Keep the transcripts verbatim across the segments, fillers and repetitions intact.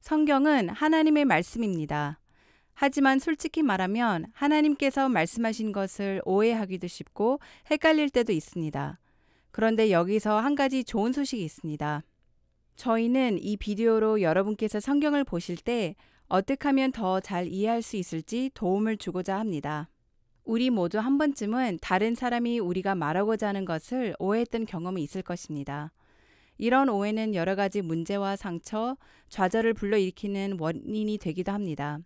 성경은 하나님의 말씀입니다. 하지만 솔직히 말하면 하나님께서 말씀하신 것을 오해하기도 쉽고 헷갈릴 때도 있습니다. 그런데 여기서 한 가지 좋은 소식이 있습니다. 저희는 이 비디오로 여러분께서 성경을 보실 때 어떻게 하면 더 잘 이해할 수 있을지 도움을 주고자 합니다. 우리 모두 한 번쯤은 다른 사람이 우리가 말하고자 하는 것을 오해했던 경험이 있을 것입니다. 이런 오해는 여러 가지 문제와 상처, 좌절을 불러일으키는 원인이 되기도 합니다.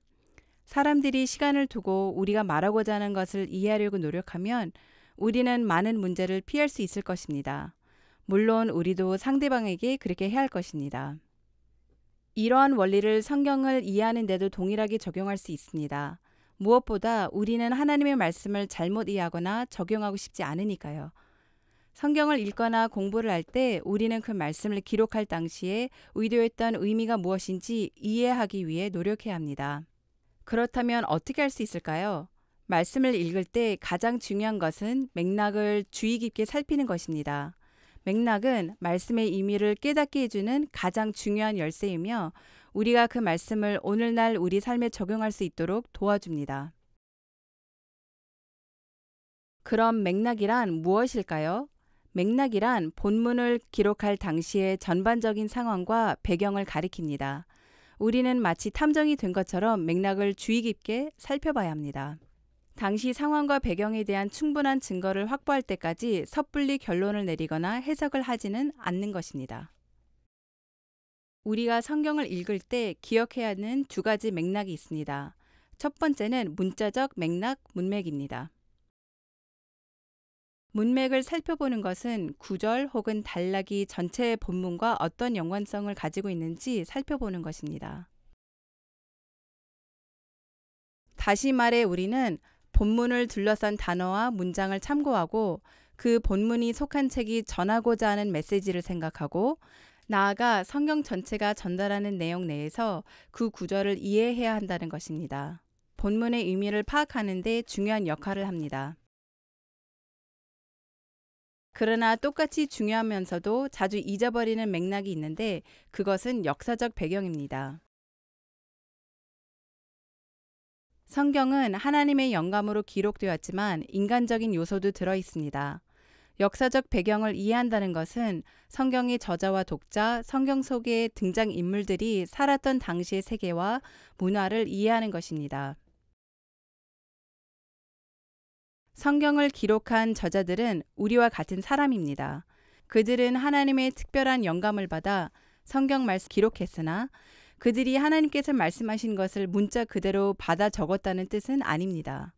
사람들이 시간을 두고 우리가 말하고자 하는 것을 이해하려고 노력하면 우리는 많은 문제를 피할 수 있을 것입니다. 물론 우리도 상대방에게 그렇게 해야 할 것입니다. 이러한 원리를 성경을 이해하는 데도 동일하게 적용할 수 있습니다. 무엇보다 우리는 하나님의 말씀을 잘못 이해하거나 적용하고 싶지 않으니까요. 성경을 읽거나 공부를 할 때 우리는 그 말씀을 기록할 당시에 의도했던 의미가 무엇인지 이해하기 위해 노력해야 합니다. 그렇다면 어떻게 할 수 있을까요? 말씀을 읽을 때 가장 중요한 것은 맥락을 주의 깊게 살피는 것입니다. 맥락은 말씀의 의미를 깨닫게 해주는 가장 중요한 열쇠이며 우리가 그 말씀을 오늘날 우리 삶에 적용할 수 있도록 도와줍니다. 그럼 맥락이란 무엇일까요? 맥락이란 본문을 기록할 당시의 전반적인 상황과 배경을 가리킵니다. 우리는 마치 탐정이 된 것처럼 맥락을 주의 깊게 살펴봐야 합니다. 당시 상황과 배경에 대한 충분한 증거를 확보할 때까지 섣불리 결론을 내리거나 해석을 하지는 않는 것입니다. 우리가 성경을 읽을 때 기억해야 하는 두 가지 맥락이 있습니다. 첫 번째는 문자적 맥락, 문맥입니다. 문맥을 살펴보는 것은 구절 혹은 단락이 전체의 본문과 어떤 연관성을 가지고 있는지 살펴보는 것입니다. 다시 말해 우리는 본문을 둘러싼 단어와 문장을 참고하고 그 본문이 속한 책이 전하고자 하는 메시지를 생각하고 나아가 성경 전체가 전달하는 내용 내에서 그 구절을 이해해야 한다는 것입니다. 본문의 의미를 파악하는 데 중요한 역할을 합니다. 그러나 똑같이 중요하면서도 자주 잊어버리는 맥락이 있는데 그것은 역사적 배경입니다. 성경은 하나님의 영감으로 기록되었지만 인간적인 요소도 들어 있습니다. 역사적 배경을 이해한다는 것은 성경의 저자와 독자, 성경 속의 등장인물들이 살았던 당시의 세계와 문화를 이해하는 것입니다. 성경을 기록한 저자들은 우리와 같은 사람입니다. 그들은 하나님의 특별한 영감을 받아 성경 말씀을 기록했으나 그들이 하나님께서 말씀하신 것을 문자 그대로 받아 적었다는 뜻은 아닙니다.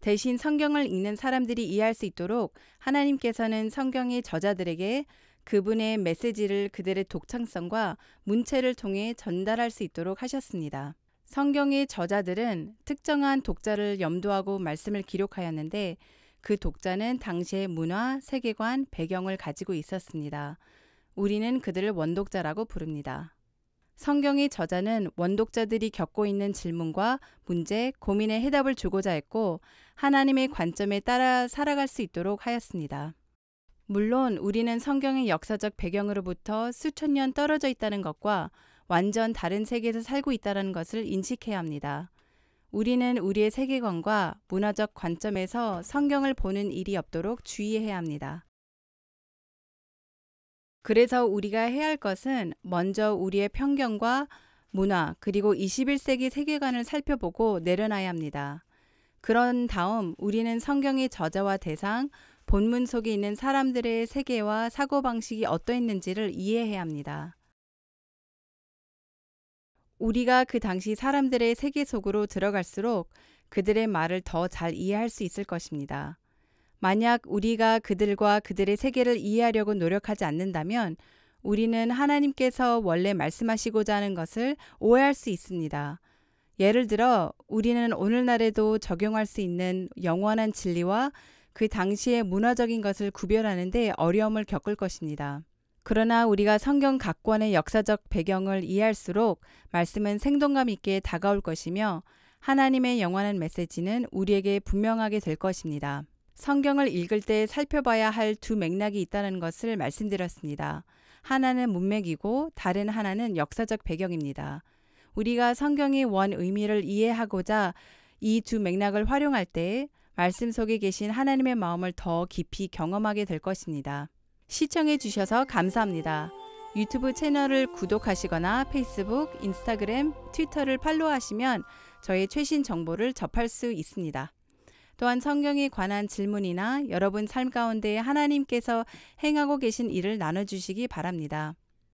대신 성경을 읽는 사람들이 이해할 수 있도록 하나님께서는 성경의 저자들에게 그분의 메시지를 그들의 독창성과 문체를 통해 전달할 수 있도록 하셨습니다. 성경의 저자들은 특정한 독자를 염두하고 말씀을 기록하였는데 그 독자는 당시의 문화, 세계관, 배경을 가지고 있었습니다. 우리는 그들을 원독자라고 부릅니다. 성경의 저자는 원독자들이 겪고 있는 질문과 문제, 고민에 해답을 주고자 했고 하나님의 관점에 따라 살아갈 수 있도록 하였습니다. 물론 우리는 성경의 역사적 배경으로부터 수천 년 떨어져 있다는 것과 완전 다른 세계에서 살고 있다는 것을 인식해야 합니다. 우리는 우리의 세계관과 문화적 관점에서 성경을 보는 일이 없도록 주의해야 합니다. 그래서 우리가 해야 할 것은 먼저 우리의 편견과 문화 그리고 이십일 세기 세계관을 살펴보고 내려놔야 합니다. 그런 다음 우리는 성경의 저자와 대상, 본문 속에 있는 사람들의 세계와 사고방식이 어떠했는지를 이해해야 합니다. 우리가 그 당시 사람들의 세계 속으로 들어갈수록 그들의 말을 더 잘 이해할 수 있을 것입니다. 만약 우리가 그들과 그들의 세계를 이해하려고 노력하지 않는다면 우리는 하나님께서 원래 말씀하시고자 하는 것을 오해할 수 있습니다. 예를 들어 우리는 오늘날에도 적용할 수 있는 영원한 진리와 그 당시의 문화적인 것을 구별하는 데 어려움을 겪을 것입니다. 그러나 우리가 성경 각권의 역사적 배경을 이해할수록 말씀은 생동감 있게 다가올 것이며 하나님의 영원한 메시지는 우리에게 분명하게 될 것입니다. 성경을 읽을 때 살펴봐야 할 두 맥락이 있다는 것을 말씀드렸습니다. 하나는 문맥이고 다른 하나는 역사적 배경입니다. 우리가 성경의 원 의미를 이해하고자 이 두 맥락을 활용할 때 말씀 속에 계신 하나님의 마음을 더 깊이 경험하게 될 것입니다. 시청해 주셔서 감사합니다. 유튜브 채널을 구독하시거나 페이스북, 인스타그램, 트위터를 팔로우하시면 저의 최신 정보를 접할 수 있습니다. 또한 성경에 관한 질문이나 여러분 삶 가운데 하나님께서 행하고 계신 일을 나눠주시기 바랍니다.